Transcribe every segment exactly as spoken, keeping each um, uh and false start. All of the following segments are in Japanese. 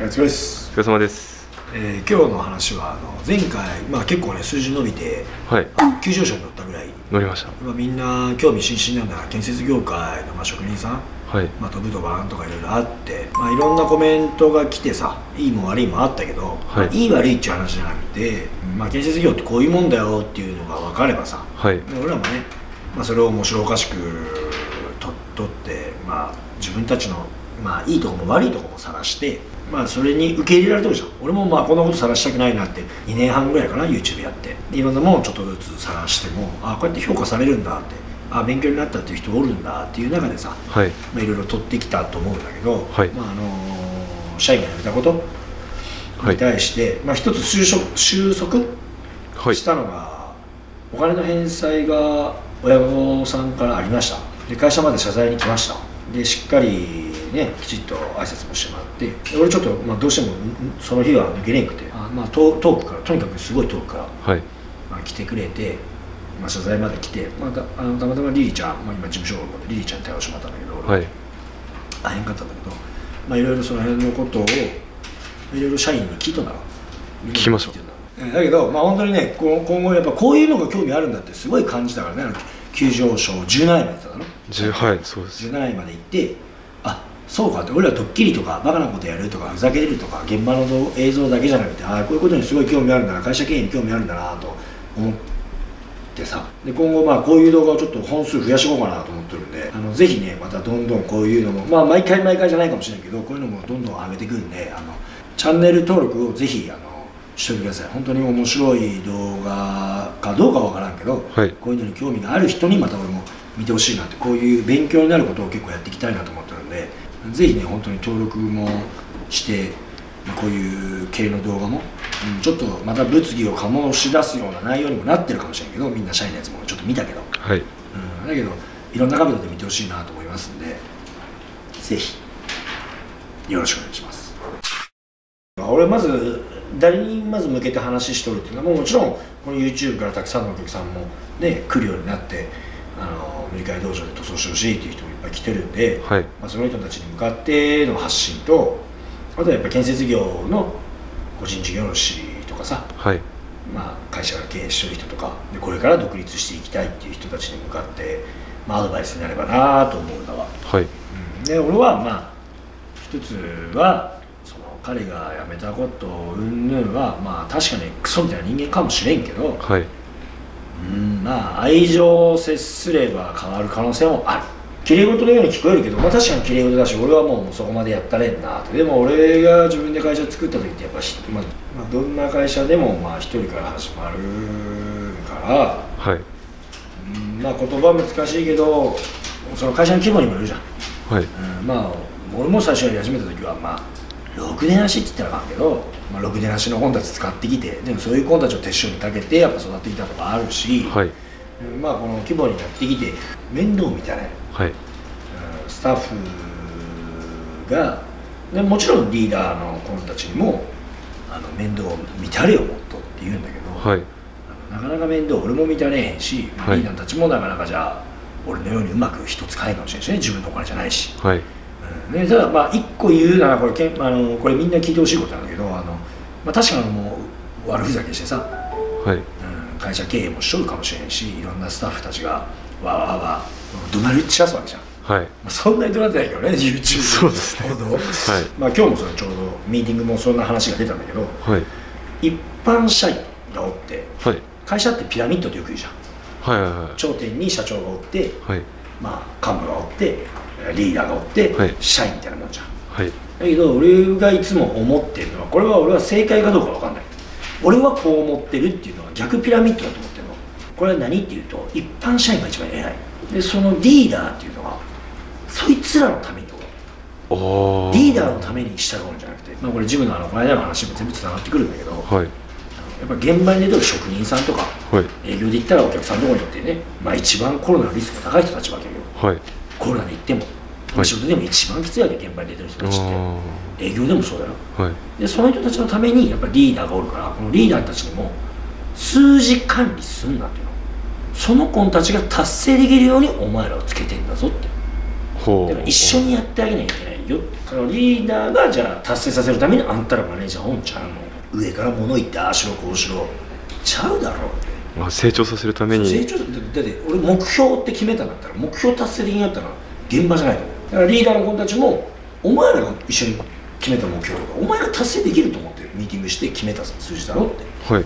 お疲れです。お疲れ様です。えー、今日の話はあの前回まあ結構ね数字伸びて、はい、急上昇に乗ったぐらい。乗りました。まあみんな興味津々なんだ建設業界のまあ職人さん、はい、まあ飛ぶとバーンとかいろいろあって、まあいろんなコメントが来てさ、いいも悪いもあったけど、はい、いい悪いっていう話じゃなくて、まあ建設業ってこういうもんだよっていうのが分かればさ、はい、俺らもね、まあそれを面白おかしくと取って、まあ自分たちのまあいいとこも悪いとこも探して、まあそれに受け入れられてるじゃん。俺もまあこんなこと晒したくないなってにねんはんぐらいかな YouTube やっていろんなものをちょっとずつ晒しても、ああこうやって評価されるんだって、ああ勉強になったっていう人おるんだっていう中でさ、はい、まあいろいろ取ってきたと思うんだけど、はい、まああのー、社員がやめたことに対して、はい、まあ一つ収束収束したのが、はい、お金の返済が親御さんからありました。で会社まで謝罪に来ました。でしっかりね、きちっと挨拶もしてもらって俺ちょっと、まあ、どうしてもその日は抜けれんくて、あ、まあ、遠くからとにかくすごい遠くから、はい、まあ、来てくれて、まあ、謝罪まで来て、まあ、た, あのたまたまリリーちゃん、まあ、今事務所の方でリリーちゃんに対応してもらったんだけど、はい、あへんかったんだけど、まあ、いろいろその辺のことをいろいろ社員に聞いとんだろ聞きましょう。だけど、まあ、本当にね今後やっぱこういうのが興味あるんだってすごい感じたからね。急上昇じゅうなないまで行ったの、はい、そうです。じゅうなないまで行って、あそうかって、俺らドッキリとかバカなことやるとかふざけるとか現場の映像だけじゃなくて、ああこういうことにすごい興味あるんだな、会社経営に興味あるんだなと思ってさ、で今後まあこういう動画をちょっと本数増やしていこうかなと思ってるんで、あのぜひねまたどんどんこういうのもまあ毎回毎回じゃないかもしれないけどこういうのもどんどん上げていくんで、あのチャンネル登録をぜひあのしておいてください。本当に面白い動画かどうかわからんけど、はい、こういうのに興味がある人にまた俺も見てほしいなって、こういう勉強になることを結構やっていきたいなと思ってるんで、ぜひね本当に登録もしてこういう系の動画も、うん、ちょっとまた物議を醸し出すような内容にもなってるかもしれんけど、みんな社員のやつもちょっと見たけど、はい、うん、だけどいろんな角度で見てほしいなと思いますんで、ぜひよろしくお願いします。俺まず誰にまず向けて話ししとるっていうのは も, もちろんこの YouTube からたくさんのお客さんもね来るようになって、あの塗り替え道場で塗装してほしいっていう人もいっぱい来てるんで、はい、まあその人たちに向かっての発信と、あとはやっぱ建設業の個人事業主とかさ、はい、まあ、会社が経営してる人とかでこれから独立していきたいっていう人たちに向かって、まあ、アドバイスになればなと思うのは、はい、うん、で俺はまあ一つはその彼が辞めたこと云々はまあ確かにクソみたいな人間かもしれんけど、はい、うん、まあ愛情を接すれば変わる可能性もある。きれい事のように聞こえるけど、まあ、確かにきれい事だし俺はもうそこまでやったれんなと。でも俺が自分で会社作った時ってやっぱ、まあ、どんな会社でもまあ一人から始まるから、はい、うん、まあ言葉難しいけどその会社の規模にもよるじゃん、はい、うん、まあ俺も最初やり始めた時はまあろくでなしって言ったらあかんけど、まあ、ろくでなしの本たち使ってきて、でもそういう本たちを手塩にかけてやっぱ育ってきたとかあるし、はい、まあこの規模になってきて面倒みたいな、はい、スタッフがでもちろんリーダーの子たちにもあの面倒を見たれよもっとって言うんだけど、はい、なかなか面倒俺も見たれへんし、はい、リーダーたちもなかなかじゃあ俺のようにうまく人使えんかもしれないしね、自分のお金じゃないし。はい、ね、ただまあいっこ言うならこれけんあのこれみんな聞いてほしいことなんだけど、あの、まあ、確かにもう悪ふざけしてさ、はい、うん、会社経営もしとるかもしれんしいろんなスタッフたちがわわわ怒鳴り散らすわけじゃん、はい、まあ、そんなに怒鳴ってないけどね YouTube の報道、ね、はい、まあ今日もそれちょうどミーティングもそんな話が出たんだけど、はい、一般社員がおって、はい、会社ってピラミッドってよく言うじゃん、はいはいはい、頂点に社長がおって、はい、まあ、幹部がおってリーダーがおって、はい、社員みたいなもんじゃん、はい、だけど俺がいつも思ってるのはこれは俺は正解かどうかわかんない、俺はこう思ってるっていうのは逆ピラミッドだと思ってるの。これは何っていうと一般社員が一番偉いで、そのリーダーっていうのはそいつらのためにおリーダーのために従うんじゃなくて、まあ、これジムのあのこの間の話も全部つながってくるんだけど、はい、やっぱ現場に出てる職人さんとか、はい、営業で言ったらお客さんのとこに行ってね、まあ、一番コロナのリスクが高い人たちわけよ、はい、コロナで行っても、はい、仕事でも一番きついわけ現場に出てる人たちって営業でもそうだよ、はい、でその人たちのためにやっぱりリーダーがおるから、このリーダーたちにも数字管理すんなっていうの、その子たちが達成できるようにお前らをつけてんだぞって、ほう、だから一緒にやってあげなきゃいけないよ、あのリーダーがじゃあ達成させるためにあんたらマネージャーおんちゃうの、上から物言ってああしろこうしろちゃうだろうって、まあ、成長させるために成長だって俺目標って決めたんだったら目標達成できんやったら現場じゃないのだからリーダーの子たちもお前らが一緒に決めた目標とかお前ら達成できると思ってミーティングして決めた数字だろって、はい、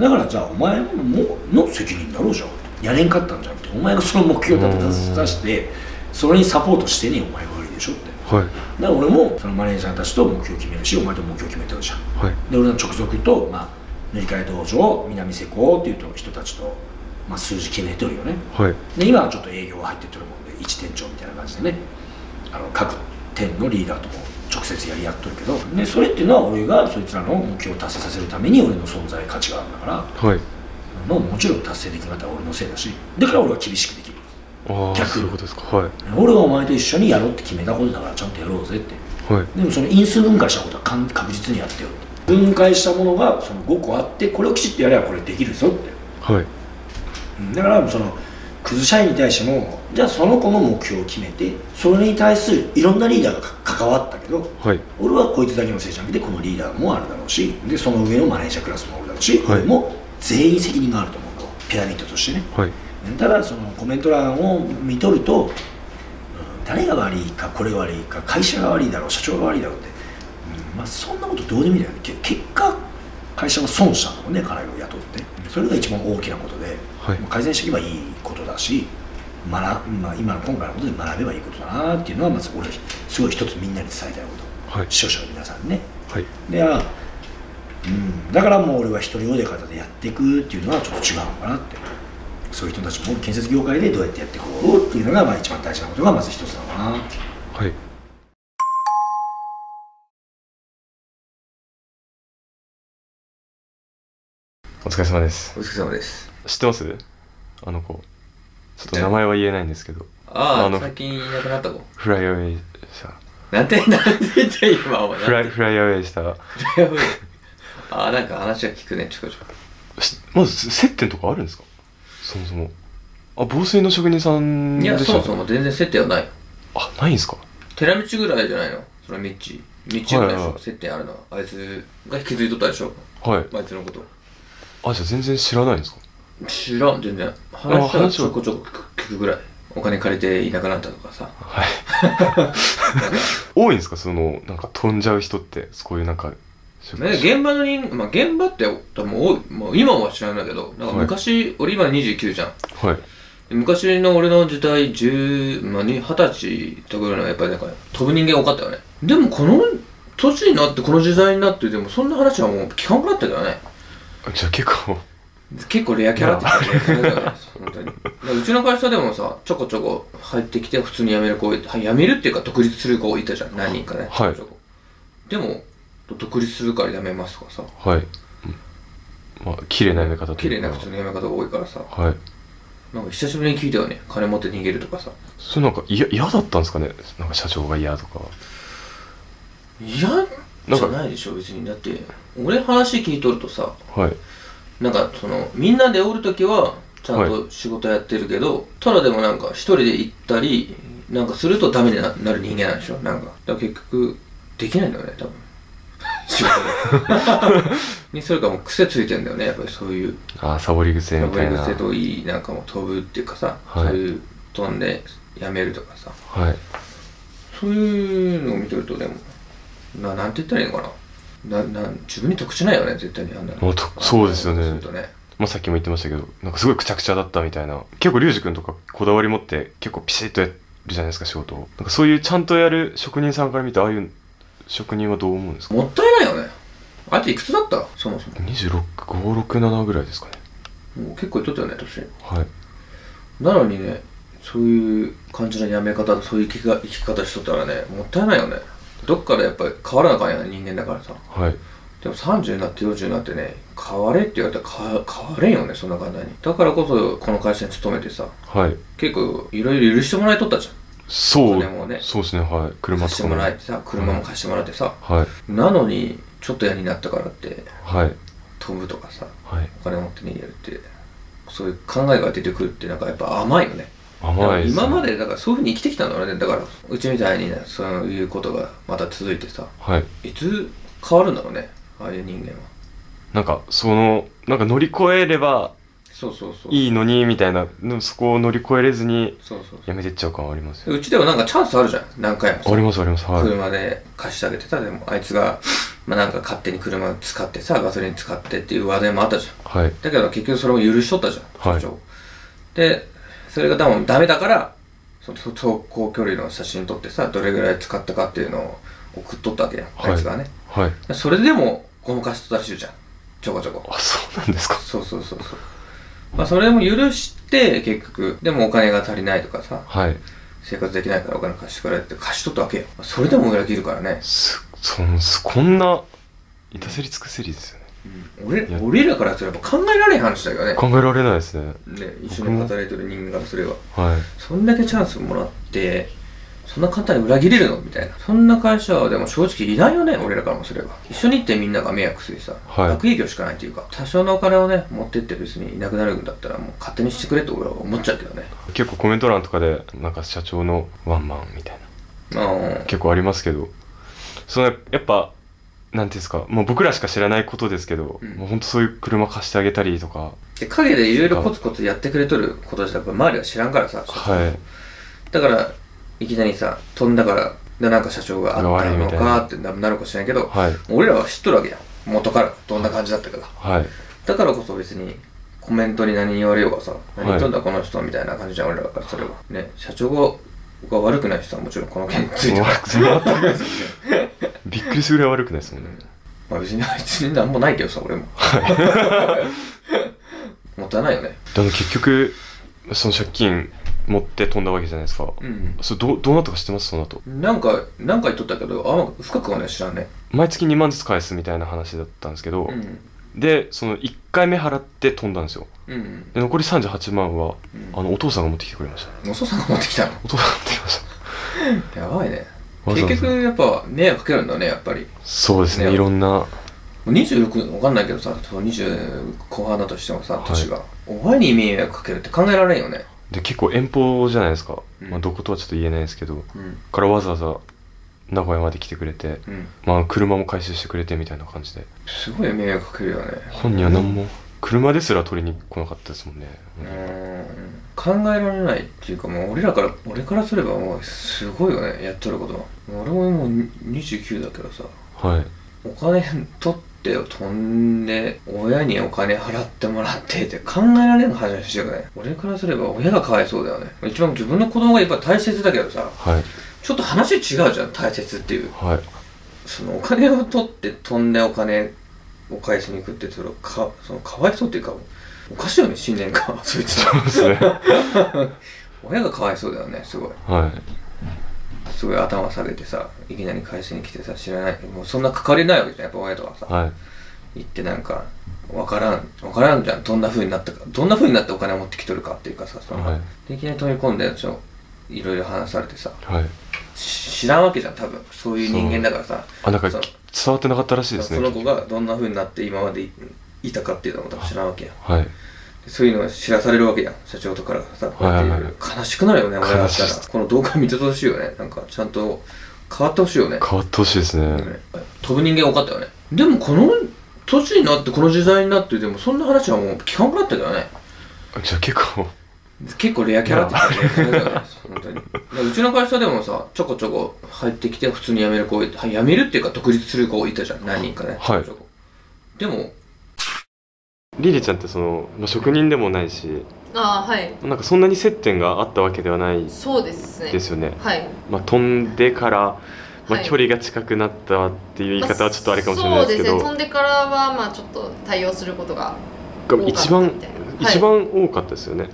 だからじゃあお前もの責任だろうじゃん、やれんかったんじゃなくてお前がその目標を立て出してそれにサポートしてねお前が悪いでしょって、はい、だから俺もそのマネージャーたちと目標決めるしお前と目標決めてるじゃん、はい、で俺の直属と、まあ、塗り替え道場南瀬子っていう人たちと、まあ、数字決めてるよね、はい、で今はちょっと営業が入ってってるもんで一店長みたいな感じでね、あの各店のリーダーとも直接やり合っとるけど、でそれっていうのは俺がそいつらの目標を達成させるために俺の存在価値があるんだから、はい、もうもちろん達成できなかったら俺のせいだし、だから俺は厳しくできる。逆に俺はお前と一緒にやろうって決めたことだからちゃんとやろうぜって、はい、でもその因数分解したことは確実にやってよって、分解したものがそのごこあってこれをきちっとやればこれできるぞって、はい、だからそのクズ社員に対してもじゃあその子の目標を決めてそれに対するいろんなリーダーが関わったけど、はい、俺はこいつだけのせいじゃなくてこのリーダーもあるだろうしでその上のマネージャークラスもあるだろうし、はい、俺も全員責任があると思うのピラミッドとしてね、はい、ただそのコメント欄を見とると、うん、誰が悪いかこれが悪いか会社が悪いだろう社長が悪いだろうって、うんまあ、そんなことどうでもいいんだよね。結果会社が損したんだもんね彼を雇ってそれが一番大きなことで、はい、改善していけばいいことだし学、まあ、今の今回のことで学べばいいことだなっていうのはまず俺すごい一つみんなに伝えたいこと、はい、視聴者の皆さんね、はい、では、うん、だからもう俺は一人おで方でやっていくっていうのはちょっと違うのかなってそういう人たちも建設業界でどうやってやっていこうっていうのがまあ一番大事なことがまず一つなのかな、はい。お疲れ様です。お疲れ様です。知ってます？あの子。ちょっと名前は言えないんですけど。ああ、最近いなくなった子。フライアウェイした。なんて、なんて言って今は。フライ、フライアウェイした。フライアウェイ。ああ、なんか話は聞くね、ちょこちょこ。まず接点とかあるんですか？そもそも。あ、防水の職人さんでした？いや、そもそも全然接点はない。あ、ないんですか？寺道ぐらいじゃないの？その道。道ぐらいでしょ？接点あるのは。あいつが引き継いとったでしょ？はい。あいつのこと。あ、じゃあ全然知らないんですか？知らん、全然話はちょこちょこ聞くぐらい。お金借りていなくなったとかさ、はい多いんですか？そのなんか飛んじゃう人ってそういうなんか現場の人、まあ、現場って多分多い、まあ、今は知らないんだけどなんか昔、はい、俺今にじゅうきゅうじゃん、はい、昔の俺の時代じゅう、まあ、はたちとかぐらいのやっぱりなんか飛ぶ人間多かったよね。でもこの年になってこの時代になってでもそんな話はもう聞かんくなったからね。じゃあ結構結構レアキャラって言ってたから本当に。うちの会社でもさちょこちょこ入ってきて普通に辞める子、辞めるっていうか独立する子いたじゃん何人かね、はい、ちょこちょこ。でも独立するから辞めますとかさ、はい、まあ綺麗な辞め方というか綺麗な普通の辞め方が多いからさ、はい、なんか久しぶりに聞いたよね、金持って逃げるとかさ。それなんか嫌だったんですかね、なんか社長が嫌とか。嫌じゃないでしょ別に。だって俺話聞いとるとさ、はい、なんかそのみんなでおるときはちゃんと仕事やってるけど、はい、ただでもなんか一人で行ったりなんかするとダメになる人間なんでしょ。なんかだから結局できないんだよね多分仕事でにそれかもう癖ついてんだよねやっぱり。そういうあサボり癖みたいな、サボり癖といいなんかもう飛ぶっていうかさ、はい、そういう飛んでやめるとかさ、はい、そういうのを見とるとでもな、なんて言ったらいいのかな、なな自分に得しないよね絶対に。あんなのそうですよね。まあさっきも言ってましたけどなんかすごいくちゃくちゃだったみたいな。結構リュウジ君とかこだわり持って結構ピシッとやるじゃないですか仕事を。なんかそういうちゃんとやる職人さんから見てああいう職人はどう思うんですか？もったいないよね。あいついくつだったそもそも？にじゅうろく、ごじゅうろく、ななぐらいですかね。もう結構いっとったよね年。はい。なのにねそういう感じのやめ方そういう生きが生き方しとったらねもったいないよね。どっかでやっぱり変わらなあかんやん人間だからさ、はい、でもさんじゅうになってよんじゅうになってね変われって言われたら変われんよねそんな簡単に。だからこそこの会社に勤めてさ、はい、結構いろいろ許してもらいとったじゃん。そうも、ね、そうですね、はい、車とかも貸してもらえてさ、車も貸してもらってさ、うん、はい、なのにちょっと嫌になったからって、はい、飛ぶとかさ、はい、お金持って逃げるってそういう考えが出てくるってなんかやっぱ甘いよね。今までだからそういうふうに生きてきたんだろうね。だからうちみたいにね、そういうことがまた続いてさ、はい、いつ変わるんだろうね、ああいう人間は。なんかそのなんか乗り越えればいいのにみたいな、でもそこを乗り越えれずにやめてっちゃう感はありますよ。うちではなんかチャンスあるじゃん、何回も。ありますあります。はい、車で貸してあげてた。でもあいつがまあなんか勝手に車使ってさ、ガソリン使ってっていう話題もあったじゃん、はい、だけど結局それも許しとったじゃん、はい、でそれが多分ダメだから、その走行距離の写真撮ってさ、どれぐらい使ったかっていうのを送っとったわけやん、はい、あいつがね、はい、それでもごまかしとったらしいじゃん、ちょこちょこ。あ、そうなんですか。そうそうそうそう、まあ、それも許して結局でもお金が足りないとかさ、はい、生活できないからお金貸してくれって貸しとったわけよ。それでも裏切るからね。すそのこんないたせりつくせりですよね。うん、俺, 俺らからすれば考えられない話だけどね。考えられないです ね, ね一緒に働いてる人間からすれば、はい、そんだけチャンスもらってそんな簡単に裏切れるのみたいな。そんな会社はでも正直いないよね、俺らからもすれば。一緒に行ってみんなが迷惑するさ、はい、悪影響しかないというか、多少のお金をね持ってって別にいなくなるんだったらもう勝手にしてくれって俺は思っちゃうけどね。結構コメント欄とかでなんか社長のワンマンみたいな結構ありますけど、そのやっぱなんていうんですか、もう僕らしか知らないことですけど、うん、もうほんとそういう車貸してあげたりとかで陰でいろいろコツコツやってくれとること自体周りは知らんからさ、はい、だからいきなりさ飛んだからでなんか社長があったのかってなるかもしれないけど、はい、俺らは知っとるわけやん、元からどんな感じだったから、はい、だからこそ別にコメントに何言われようがさ、何言っとんだこの人みたいな感じじゃん、俺らからそれはね。社長が僕は悪くない人はもちろんこの件についてはびっくりするぐらい悪くないですもんね。まあ別にあいつに何もないけどさ、俺ももったいないよね。でも結局その借金持って飛んだわけじゃないですか、うん、それ ど, どうなったか知ってます？その後なんか何回言っとったけどあ深くはね知らんね。毎月にまんずつ返すみたいな話だったんですけど、うん、でそのいっかいめ払って飛んだんですよ、うん、で残りさんじゅうはちまんは、うん、あのお父さんが持ってきてくれました。お父さんが持ってきたの？お父さんが持ってきましたやばいね。結局やっぱ迷惑かけるんだね、やっぱり。そうですね、いろんなにじゅうろくわかんないけどさ、にじゅうこう半だとしてもさ、年が、はい、お前に迷惑かけるって考えられんよね。で結構遠方じゃないですか、うん、まあどことはちょっと言えないですけど、うん、からわざわざ名古屋まで来てくれて、うん、まあ車も回収してくれてみたいな感じで、すごい迷惑かけるよね。本人は何も、うん、車ですら取りに来なかったですもんね。うん、考えられないっていうか、もう俺らから俺からすればもうすごいよね、やっとることは。俺ももうにじゅうきゅうだけどさ、はい、お金取って飛んで親にお金払ってもらってって考えられる話だよね。俺からすれば親がかわいそうだよね。一番自分の子供がやっぱ大切だけどさ、はい、ちょっと話違うじゃん、大切っていう、はい、そのお金を取って飛んでお金を返しに行くってそれか、そのかわいそうっていうかおかしいよね、信念かそいつそうですね親がかわいそうだよね、すごい、はい、すごい頭下げてさ、いきなり返しに来てさ、知らない、もうそんな関わりないわけじゃんやっぱ親とかさ、はい、行ってなんか分からん分からんじゃん、どんな風になったか、どんな風になってお金を持ってきとるかっていうかさ、その、はい、でいきなり飛び込んでちょいろいろ話されてさ、はい、知らんわけじゃん多分、そういう人間だからさ。あ、なんか伝わってなかったらしいですね。その子がどんな風になって今までいたかっていうのも多分知らんわけや、はい、そういうのを知らされるわけやん、社長とかさ、悲しくなるよね。俺だったらこの動画見てほしいよね、なんかちゃんと変わってほしいよね。変わってほしいですね。飛ぶ人間多かったよね。でもこの年になってこの時代になって、でもそんな話はもう聞かんくなったけどね。じゃあ結構結構レアキャラって言ってたよね本当に。うちの会社でもさ、ちょこちょこ入ってきて普通に辞める子、辞めるっていうか独立する子いたじゃん、何人かね、はい、でもリリちゃんってその、まあ、職人でもないし、あ、はい、なんかそんなに接点があったわけではないですよね。そうですね、ですよね、はい、まあ、飛んでから、まあ、距離が近くなったっていう言い方はちょっとあれかもしれないですけど、まあ、そうですね、飛んでからはまあちょっと対応することが多かった一番、一番多かったですよね、はい、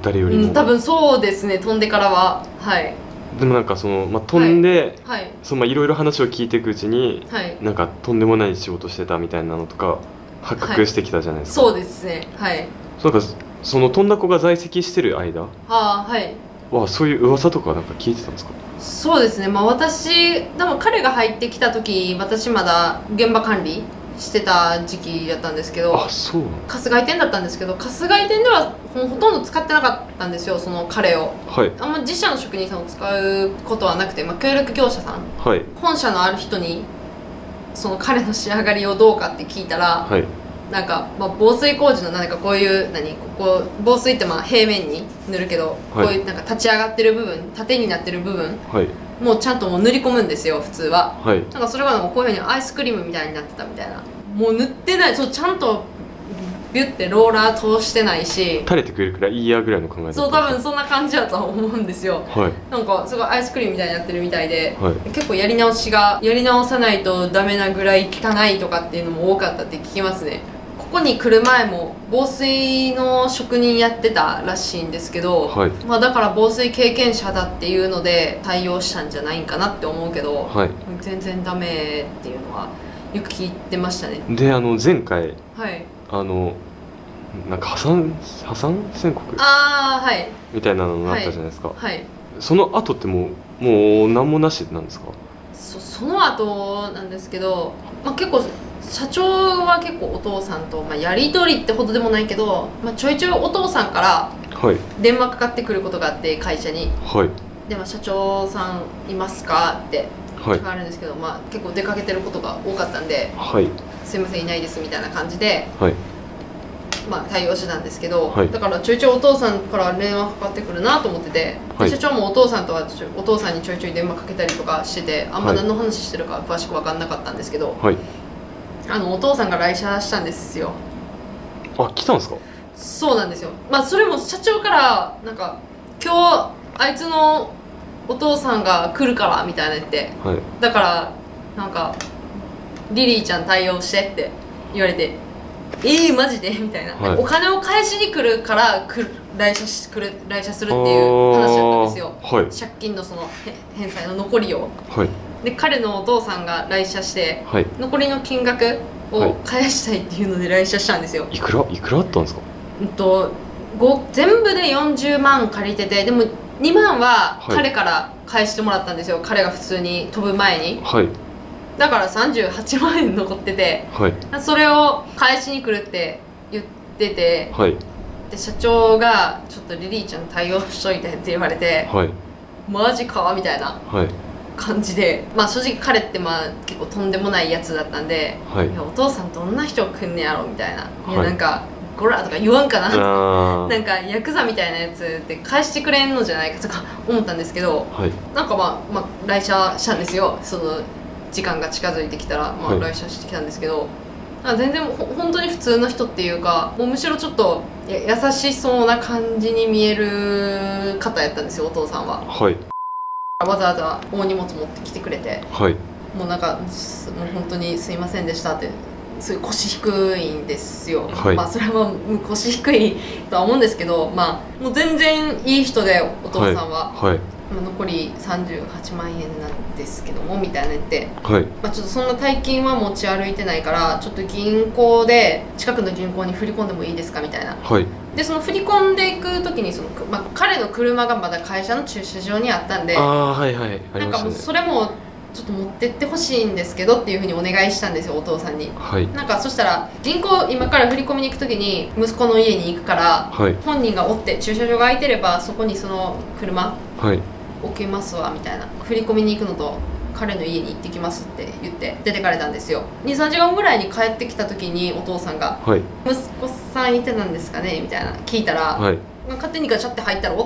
誰よりも、うん、多分そうですね、飛んでからは、はい。でもなんかその、まあ、飛んで、はいはい、そのまあいろいろ話を聞いていくうちに、はい、なんかとんでもない仕事してたみたいなのとか発覚してきたじゃないですか、はい、そうですね、はい。なんかその飛んだ子が在籍してる間は、はい、はそういう噂とかなんか聞いてたんですか？そうですね、まあ私でも彼が入ってきた時、私まだ現場管理してた時期だったんですけど、あ、そう、春日井店だったんですけど、春日井店ではほとんど使ってなかったんですよ、その彼を、はい、あんま自社の職人さんを使うことはなくて、まあ、協力業者さん、はい、本社のある人にその彼の仕上がりをどうかって聞いたら、はい、なんか、まあ、防水工事の何かこういう何ここ防水ってまあ平面に塗るけど、はい、こういうなんか立ち上がってる部分、縦になってる部分、はい、もうちゃんともう塗り込むんですよ普通は、はい、なんかそれがこういうふうにアイスクリームみたいになってたみたいな、もう塗ってない、そうちゃんとビュッてローラー通してないし、垂れてくれるくらいいいやぐらいの考え、そう多分そんな感じだとは思うんですよ、はい、なんかすごいアイスクリームみたいになってるみたいで、はい、結構やり直しがやり直さないとダメなぐらい汚いとかっていうのも多かったって聞きますね。ここに来る前も防水の職人やってたらしいんですけど、はい、まあだから防水経験者だっていうので対応したんじゃないんかなって思うけど、はい、全然ダメっていうのはよく聞いてましたね。で、あの前回、はい、あのなんか破産破産宣告、あー、はい、みたいなのがあったじゃないですか、はいはい、その後ってもうもう何もなしなんですか？ そ, その後なんですけど、まあ、結構社長は結構お父さんと、まあ、やり取りってほどでもないけど、まあ、ちょいちょいお父さんから電話かかってくることがあって、会社に、はい、でも社長さんいますかって聞かれるんですけど、はい、まあ、結構出かけてることが多かったんで、はい、すいませんいないですみたいな感じで、はい、まあ、対応してたんですけど、はい、だからちょいちょいお父さんから電話かかってくるなと思ってて、はい、社長もお父さんとはお父さんにちょいちょい電話かけたりとかしてて、あんま何の話してるか詳しく分かんなかったんですけど。はい、あのお父さんが来社したんですよ。あ、来たんですか？そうなんですよ。まあそれも社長からなんか今日あいつのお父さんが来るからみたいな言って、はい、だからなんかリリーちゃん対応してって言われて、えーマジでみたいな、はい、お金を返しに来るから来る来社し来る来社するっていう話だったんですよ。はい、借金のその返済の残りを。はい、で彼のお父さんが来社して、はい、残りの金額を返したいっていうので来社したんですよ。いくらいくらあったんですか？うんと全部でよんじゅうまん借りてて、でもにまんは彼から返してもらったんですよ、はい、彼が普通に飛ぶ前に、はい、だからさんじゅうはちまんえん残ってて、はい、それを返しに来るって言ってて、はい、で社長が「ちょっとリリーちゃん対応しといて」って言われて「はい、マジか」みたいな。はい感じで、まあ正直彼ってまあ結構とんでもないやつだったんで、はい、いやお父さんどんな人来んねやろみたいな、はい、いやなんか「ゴラ」とか言わんかなとかなんかヤクザみたいなやつって返してくれんのじゃないかとか思ったんですけど、はい、なんかまあ、まあ、来社したんですよ。その時間が近づいてきたら、まあ、来社してきたんですけど、はい、なんか全然ほ本当に普通の人っていうか、もうむしろちょっとや優しそうな感じに見える方やったんですよお父さんは。はい、わざわざ大荷物持ってきてくれて、はい、もうなんかもう本当にすいませんでしたって、すごい腰低いんですよ、はい、まあそれは腰低いとは思うんですけど、まあもう全然いい人でお父さんは、はいはい、まあ残りさんじゅうはちまんえんなんですけどもみたいな言って、はい、まあちょっとそんな大金は持ち歩いてないから、ちょっと銀行で近くの銀行に振り込んでもいいですかみたいな。はい、でその振り込んでいく時にその、まあ、彼の車がまだ会社の駐車場にあったんで、なんかもうそれもちょっと持ってってほしいんですけどっていうふうにお願いしたんですよお父さんに、はい、なんかそしたら銀行今から振り込みに行く時に息子の家に行くから、はい、本人がおって駐車場が空いてればそこにその車置けますわみたいな、振り込みに行くのと彼の家に行ってきますって言って出てかれたんですよ。にさんじかんぐらいに帰ってきた時にお父さんが「はい、息子さんいてたんですかね?」みたいな聞いたら、はい、勝手にガチャって入ったら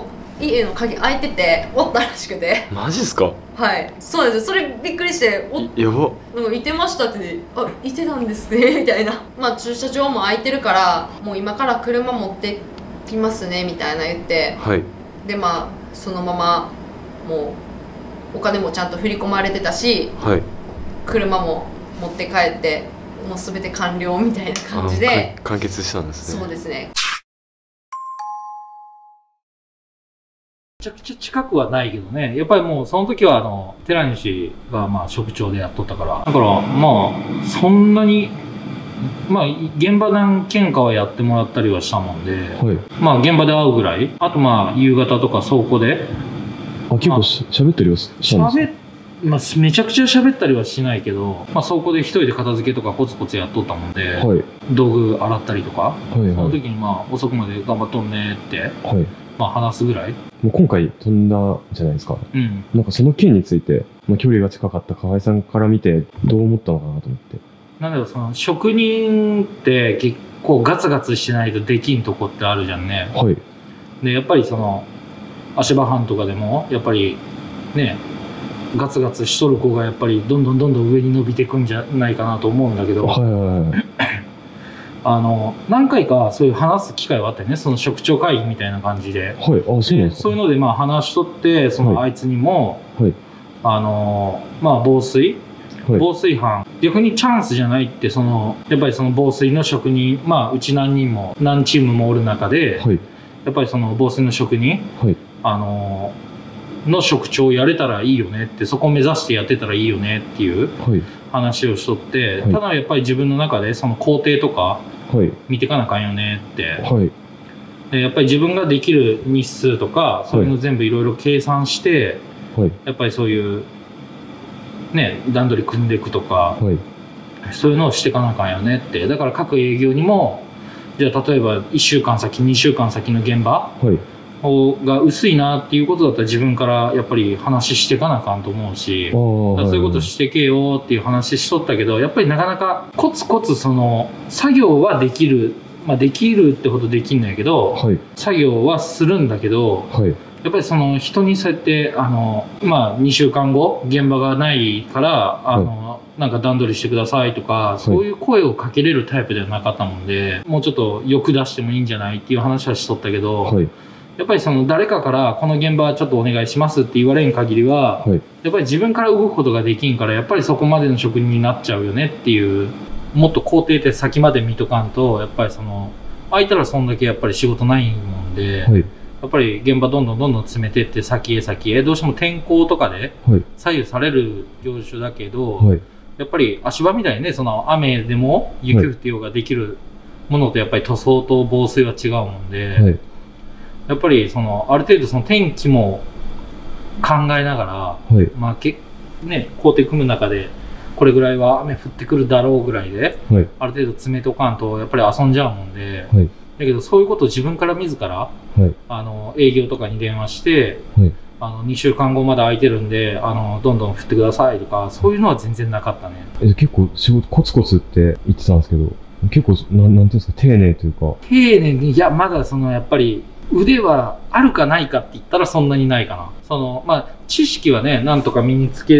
家の鍵開いてておったらしくて。マジっすか？はい、そうです。それびっくりして「おっやばっ、うん、いてました」って、ね「あいてたんですね」みたいな「まあ駐車場も空いてるからもう今から車持ってきますね」みたいな言って、はい、でまあそのままもう。お金もちゃんと振り込まれてたし、はい、車も持って帰ってもう全て完了みたいな感じで完結したんですね。そうですね。めちゃくちゃ近くはないけどね、やっぱりもうその時はあの寺西がまあ職長でやっとったから、だからまあそんなにまあ現場何件かはやってもらったりはしたもんで、はい、まあ現場で会うぐらい、あとまあ夕方とか倉庫で。あ、結構しゃべってるよ。しゃべっまあ、めちゃくちゃ喋ったりはしないけど、まあ、倉庫で一人で片付けとかコツコツやっとったもんで、はい、道具洗ったりとか、はいはい、その時にまあ遅くまで頑張っとんねって、はい、まあ話すぐらい。もう今回飛んだじゃないですか、うん、なんかその件について、まあ、距離が近かった河合さんから見てどう思ったのかなと思って。なんだろう、その職人って結構ガツガツしないとできんとこってあるじゃんね、はい、でやっぱりその足場班とかでもやっぱりねガツガツしとる子がやっぱりどんどんどんどん上に伸びていくんじゃないかなと思うんだけど、はいはいはい、あの何回かそういう話す機会はあったよね、その職長会議みたいな感じで、はい、あ、そうなんですか。そういうのでまあ話しとってそのあいつにも、はいはい、あのまあ防水、はい、防水班逆にチャンスじゃないって、そのやっぱりその防水の職人、まあうち何人も何チームもおる中で、はい、やっぱりその防水の職人、はい、あのの職長やれたらいいよねって、そこを目指してやってたらいいよねっていう話をしとって、はい、ただやっぱり自分の中でその工程とか見てかなあかんよねって、はい、でやっぱり自分ができる日数とかそういうの全部いろいろ計算して、はい、やっぱりそういうね段取り組んでいくとか、はい、そういうのをしてかなあかんよねって。だから各営業にもじゃあ例えばいっしゅうかん先にしゅうかん先の現場、はい、が薄いなっていうことだったら自分からやっぱり話していかなあかんと思うし、そういうことしてけよっていう話しとったけど、やっぱりなかなかコツコツその作業はできる、まあ、できるってほどできんないけど、はい、作業はするんだけど、はい、やっぱりその人にそうやってあの、まあ、にしゅうかんご現場がないからあの、はい、なんか段取りしてくださいとかそういう声をかけれるタイプではなかったもんで、はい、もうちょっと欲出してもいいんじゃないっていう話はしとったけど、はい、やっぱりその誰かからこの現場はちょっとお願いしますって言われん限りは、はい、やっぱり自分から動くことができんから、やっぱりそこまでの職人になっちゃうよねっていう、もっと工程って先まで見とかんと、やっぱりその空いたらそんだけやっぱり仕事ないもんで、はい、やっぱり現場どんどんどんどん詰めてって先へ先へどうしても天候とかで左右される業種だけど、はい、やっぱり足場みたいにねその雨でも雪降ってようができるものとやっぱり塗装と防水は違うもんで。はい、やっぱりそのある程度その天気も考えながら、はい、まあけね、工程組む中でこれぐらいは雨降ってくるだろうぐらいで、はい、ある程度詰めとかんとやっぱり遊んじゃうもんで、はい、だけどそういうことを自分から自ら、はい、あの営業とかに電話して、はい、あのにしゅうかんごまで空いてるんであのどんどん降ってくださいとかそういうのは全然なかったね。え、結構仕事コツコツって言ってたんですけど、結構な、なんていうんですか、丁寧というか。丁寧に、いやまだそのやっぱり腕はあるかないかって言ったらそんなにないかな。そのまあ知識はねなんとか身につけ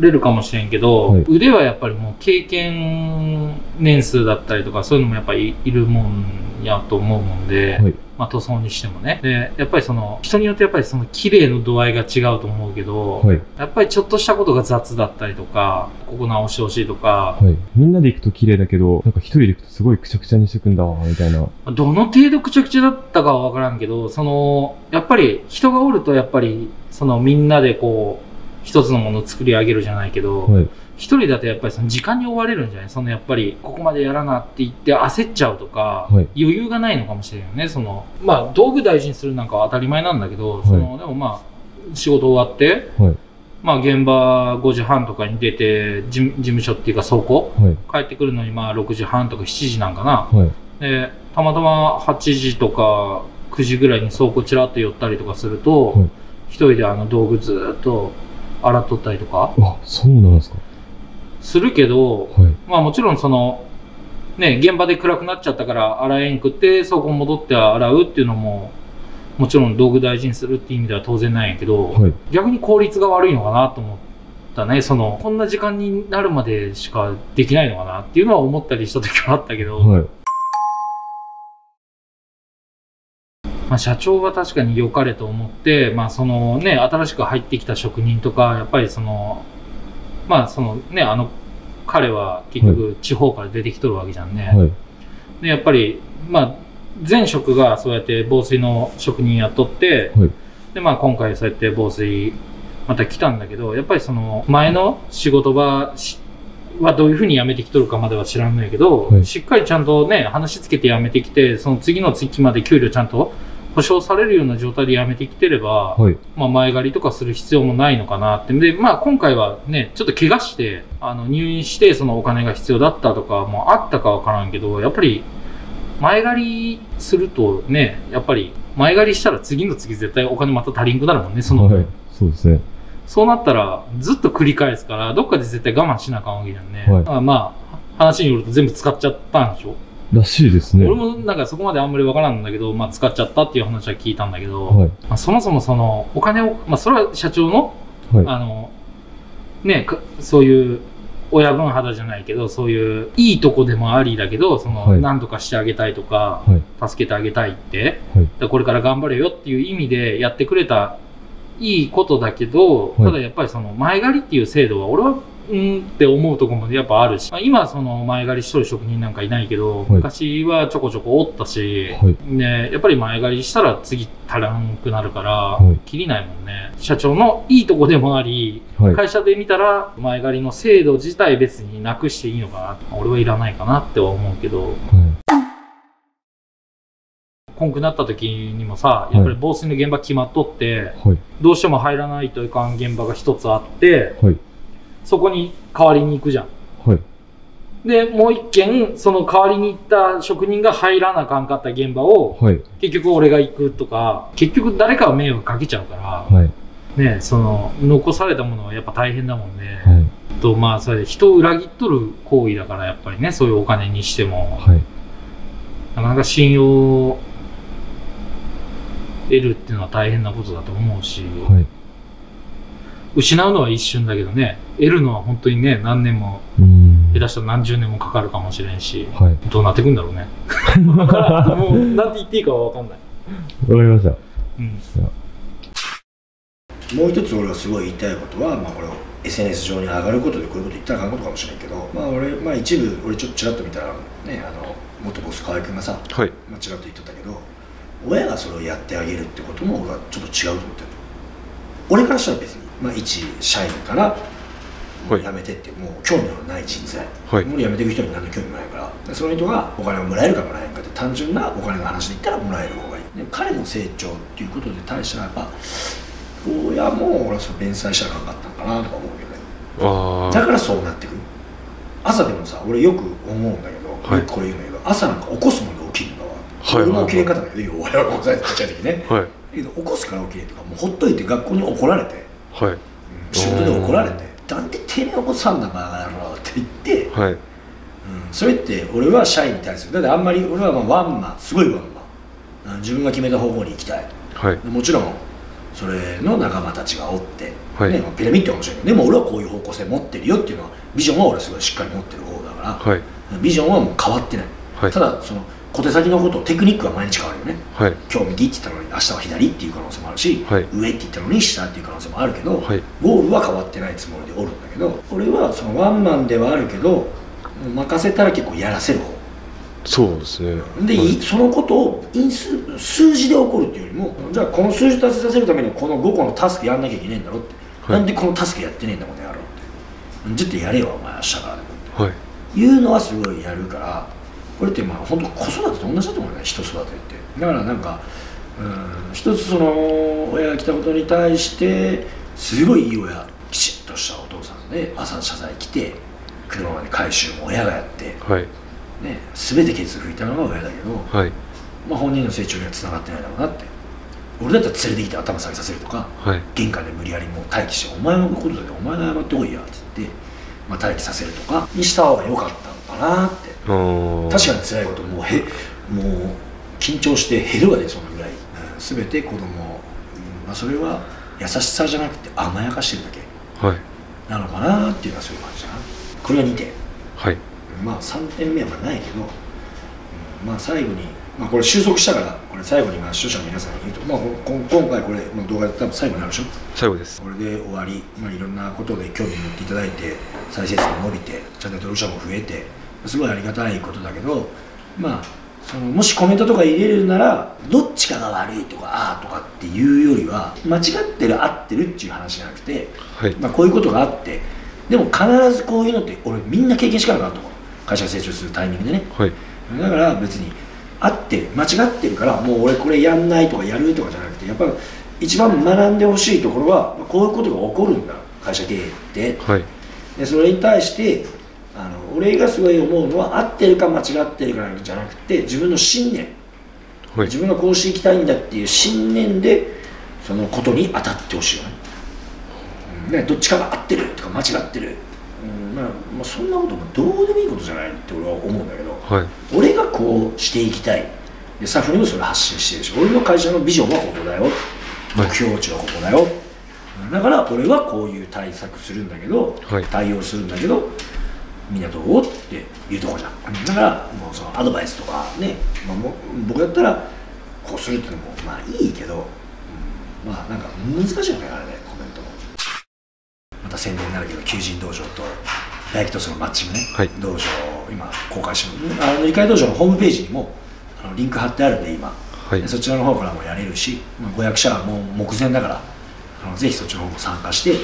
れるかもしれんけど、はい、腕はやっぱりもう経験年数だったりとかそういうのもやっぱりいるもんやと思うもんで、はい、まあ塗装にしてもね。でやっぱりその人によってやっぱりその綺麗の度合いが違うと思うけど、はい、やっぱりちょっとしたことが雑だったりとかここ直してほしいとか、はい、みんなで行くと綺麗だけどなんか一人で行くとすごいくちゃくちゃにしてくんだわみたいな。どの程度くちゃくちゃだったかは分からんけど、そのやっぱり人がおるとやっぱりそのみんなでこう一つのものを作り上げるじゃないけど、はい、一人だとやっぱりその時間に追われるんじゃない、そのやっぱりここまでやらなって言って焦っちゃうとか、はい、余裕がないのかもしれないよね。そのまあ道具大事にするなんかは当たり前なんだけど、はい、そのでもまあ仕事終わって、はい、まあ、現場ごじはんとかに出て事務所っていうか倉庫、はい、帰ってくるのにまあろくじはんとかしちじなんかな、はい、でたまたまはちじとかくじぐらいに倉庫ちらっと寄ったりとかすると、はい、一人であの道具ずっと洗っとったりとか。あ、そうなんですか。するけど、はい、まあもちろんそのね現場で暗くなっちゃったから洗えんくってそこ戻って洗うっていうのももちろん道具大事にするっていう意味では当然ないんやけど、はい、逆に効率が悪いのかなと思ったね。そのこんな時間になるまでしかできないのかなっていうのは思ったりした時はあったけど、はい、まあ、社長は確かに良かれと思って、まあそのね、新しく入ってきた職人とかやっぱりそのまあそのねあの彼は結局地方から出てきとるわけじゃんね、はい、でやっぱり、まあ、前職がそうやって防水の職人やっとって、はい、でまあ、今回そうやって防水また来たんだけどやっぱりその前の仕事場はどういうふうに辞めてきとるかまでは知らないけど、はい、しっかりちゃんとね話つけて辞めてきてその次の月まで給料ちゃんと保証されるような状態でやめてきてれば、はい、まあ前借りとかする必要もないのかなって。で、まあ今回はね、ちょっと怪我して、あの入院してそのお金が必要だったとかもあったかわからんけど、やっぱり前借りするとね、やっぱり前借りしたら次の次絶対お金また足りんくなるもんね、その。はい、そうですね。そうなったらずっと繰り返すから、どっかで絶対我慢しなあかんわけだよね。はい、まあ話によると全部使っちゃったんでしょらしいですね。俺もなんかそこまであんまりわからんんだけど、まあ、使っちゃったっていう話は聞いたんだけど、はい、まあそもそもそのお金を、まあ、それは社長の、はい、あのね、そういう親分肌じゃないけど、そういういいとこでもありだけど、その、はい、何とかしてあげたいとか、はい、助けてあげたいって、はい、だこれから頑張れよっていう意味でやってくれたいいことだけど、はい、ただやっぱりその前借りっていう制度は俺はうんって思うとこもやっぱあるし、今その前借りしとる職人なんかいないけど、はい、昔はちょこちょこおったし、はい、ね、やっぱり前借りしたら次足らんくなるから、はい、切りないもんね。社長のいいとこでもあり、はい、会社で見たら前借りの制度自体別になくしていいのかな、俺はいらないかなっては思うけど、はい、こんくなった時にもさ、やっぱり防水の現場決まっとって、はい、どうしても入らないといかん現場が一つあって、はい、そこに代わりに行くじゃん。はい。で、もう一件、その代わりに行った職人が入らなあかんかった現場を、はい、結局俺が行くとか、結局誰かは迷惑かけちゃうから、はい、ね、その、残されたものはやっぱ大変だもんね。はい、と、まあ、それ人を裏切っとる行為だから、やっぱりね、そういうお金にしても、はい、なかなか信用を得るっていうのは大変なことだと思うし、はい、失うのは一瞬だけどね、得るのは本当にね、何年も、下手したら何十年もかかるかもしれんし、はい、どうなってくんだろうね。だから、もう、なんて言っていいかは分かんない。分かりました。うん、もう一つ俺はすごい言いたいことは、まあ、これを エスエヌエス 上に上がることでこういうこと言ったらあかんことかもしれんけど、まあ、俺、まあ、一部、俺ちょっとちらっと見たら、ね、あの、元ボス河合君がさ、はい、まあちらっと言っとったけど、親がそれをやってあげるってことも、俺はちょっと違うと思ってる。俺からしたら別に。まあ、一社員から辞めてって、もう興味のない人材、はい、もう辞めていく人に何の興味もないから、その人がお金をもらえるかもらえるかって単純なお金の話で言ったらもらえる方がいい。でも彼の成長っていうことで対してはやっぱ親も俺はそれ弁済したらなかったのかなとか思うけどね。あだからそうなってくる。朝でもさ、俺よく思うんだけど、はい、これ言うんだけど、朝なんか起こすものが起きるのは俺の起きれ方だけど、親はちっちゃい時ね、はい、だけど起こすから起きれとか、もうほっといて学校に怒られて、はい、仕事で怒られて「なんでてめえ起こさんだバカ野郎」って言って、はい、うん、それって俺は社員に対するだってあんまり俺はまあワンマン、すごいワンマン、自分が決めた方向に行きたい、はい、もちろんそれの仲間たちがおって、はい、ね、ピラミッドは面白いけど、でも俺はこういう方向性持ってるよっていうのは、ビジョンは俺すごいしっかり持ってる方だから、はい、ビジョンはもう変わってない、はい、ただその小手先のこと、テクニックは毎日変わるよね、はい、今日右って言ったのに明日は左っていう可能性もあるし、はい、上って言ったのに下っていう可能性もあるけど、はい、ゴールは変わってないつもりでおるんだけど、俺はそのワンマンではあるけど任せたら結構やらせる方。そうですね。で、はい、そのことを因数数字で起こるっていうよりも、じゃあこの数字達成させるためにこのごこのタスクやんなきゃいけないんだろって、はい、なんでこのタスクやってねえんだもんね、やろうって、絶対やれよお前明日からで、はい、いうのはすごいやるから、これってまあ本当子育てと同じだと思うね、人育てって。だからなんか、うん、一つその親が来たことに対してすごいいい親、きちっとしたお父さんで朝謝罪来て車まで回収も親がやって、はい、ね、全てケツ拭いたのが親だけど、はい、まあ本人の成長にはつながってないだろうなって。俺だったら連れてきて頭下げさせるとか、はい、玄関で無理やりもう待機して「お前のことだよ、お前が謝ってこいや」って言って、まあ、待機させるとかにした方が良かったのかなって。確かに辛いこともうへもう緊張して減るわね、そのぐらい、うん、全て子供、うん、まあそれは優しさじゃなくて甘やかしてるだけ、はい、なのかなっていうのはそういう感じだな。これがにてん、はい、まあさんてんめはないけど、うん、まあ最後に、まあ、これ収束したからこれ最後にまあ視聴者の皆さんに言うと、まあ、今回これの動画で多分最後になるでしょ。最後です。これで終わり、まあ、いろんなことで興味を持っていただいて、再生数も伸びて、チャンネル登録者も増えて、すごいありがたいことだけど、まあ、そのもしコメントとか入れるならどっちかが悪いとかああとかっていうよりは、間違ってる合ってるっていう話じゃなくて、はい、まあこういうことがあって、でも必ずこういうのって俺みんな経験しかなかったと思う、会社が成長するタイミングでね、はい、だから別に合ってる、間違ってるから、もう俺これやんないとかやるとかじゃなくて、やっぱ一番学んでほしいところはこういうことが起こるんだ、会社経営って、はい、でそれに対してあの俺がすごい思うのは、合ってるか間違ってるかじゃなくて、自分の信念、はい、自分がこうしていきたいんだっていう信念でそのことに当たってほしいよね。ね、どっちかが合ってるとか間違ってる、うん、まあ、まあ、そんなこともどうでもいいことじゃないって俺は思うんだけど、はい、俺がこうしていきたいで、スタッフにもそれ発信してるし、俺の会社のビジョンはここだよ、目標値はここだよ、はい、だから俺はこういう対策するんだけど、はい、対応するんだけど、みんなどうっていうとこじゃん。だからもうそのアドバイスとかね、まあ、も僕だったらこうするっていうのもまあいいけど、うん、まあなんか難しいよねあれね。宣伝になるけど、求人道場と大企とそのマッチングね、はい、道場を今公開してる、あの理解道場のホームページにもあのリンク貼ってあるんで今、はい、でそちらの方からもやれるし、まあ、ごひゃく社はもう目前だから、あのぜひそっちの方も参加して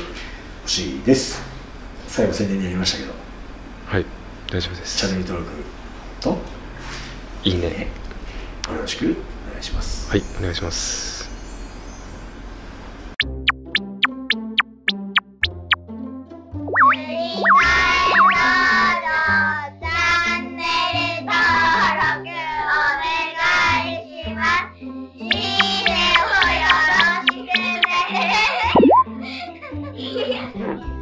ほしいです。最後宣伝になりましたけど、はい、大丈夫です。チャンネル登録といいね、ね、よろしくお願いします。はい、お願いします。Yeah.